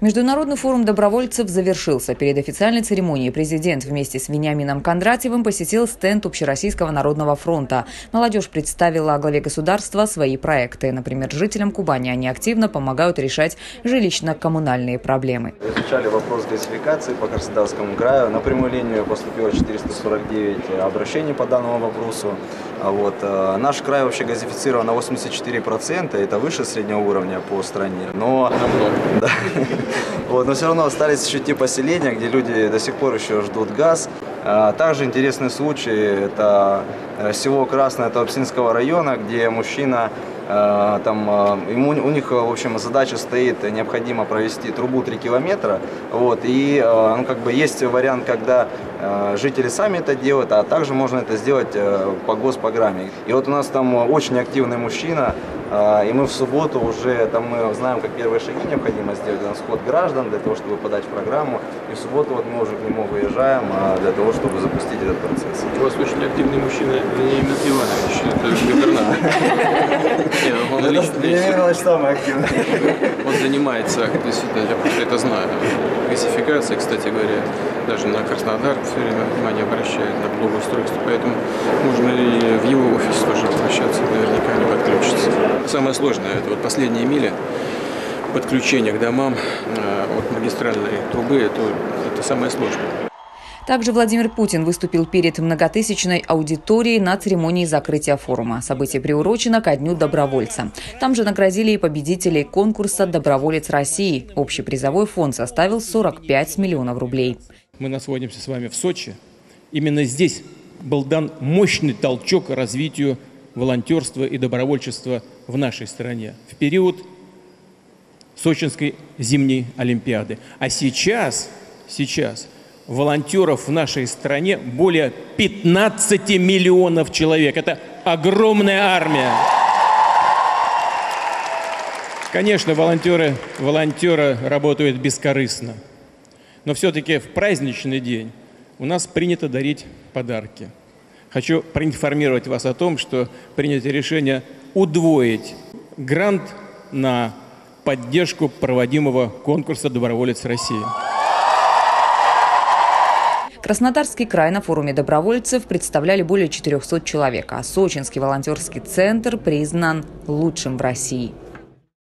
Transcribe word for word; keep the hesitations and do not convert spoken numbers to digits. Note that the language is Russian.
Международный форум добровольцев завершился. Перед официальной церемонией президент вместе с Вениамином Кондратьевым посетил стенд Общероссийского народного фронта. Молодежь представила главе государства свои проекты. Например, жителям Кубани они активно помогают решать жилищно-коммунальные проблемы. Изучали вопрос газификации по Краснодарскому краю. На прямую линию поступило четыреста сорок девять обращений по данному вопросу. Вот. Наш край вообще газифицирован на восемьдесят четыре процента. Это выше среднего уровня по стране. Но, да, вот, но все равно остались еще те поселения, где люди до сих пор еще ждут газ. Также интересный случай – это село Красное Туапсинского района, где мужчина, там, ему, у них, в общем, задача стоит, необходимо провести трубу три километра. Вот, и ну, как бы есть вариант, когда жители сами это делают, а также можно это сделать по госпрограмме. И вот у нас там очень активный мужчина, и мы в субботу уже там мы знаем, как первые шаги необходимо сделать, на сход граждан для того, чтобы подать в программу. И в субботу вот мы уже к нему выезжаем для того, чтобы запустить этот процесс. У вас очень активный мужчина Вениамин Иванович, это губернатор. Вениамин Иванович самый активный. Он занимается, я просто это знаю, газификацией, кстати говоря, даже на Краснодар все время внимание обращает на благоустройство, поэтому нужно ли в его офис тоже обращаться, наверняка не подключится. Самое сложное – это вот последние мили подключения к домам от магистральной трубы, это, это самое сложное. Также Владимир Путин выступил перед многотысячной аудиторией на церемонии закрытия форума. Событие приурочено ко Дню добровольца. Там же наградили и победителей конкурса «Доброволец России». Общий призовой фонд составил сорок пять миллионов рублей. Мы находимся с вами в Сочи. Именно здесь был дан мощный толчок развитию волонтерства и добровольчества в нашей стране в период Сочинской зимней Олимпиады. А сейчас, сейчас... волонтеров в нашей стране более пятнадцати миллионов человек. Это огромная армия. Конечно, волонтеры, волонтеры работают бескорыстно. Но все-таки в праздничный день у нас принято дарить подарки. Хочу проинформировать вас о том, что принято решение удвоить грант на поддержку проводимого конкурса «Доброволец России». Краснодарский край на форуме добровольцев представляли более четырёхсот человек, а Сочинский волонтерский центр признан лучшим в России.